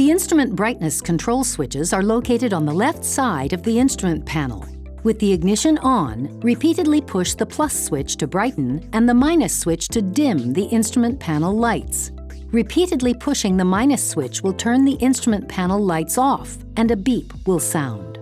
The instrument brightness control switches are located on the left side of the instrument panel. With the ignition on, repeatedly push the plus switch to brighten and the minus switch to dim the instrument panel lights. Repeatedly pushing the minus switch will turn the instrument panel lights off, and a beep will sound.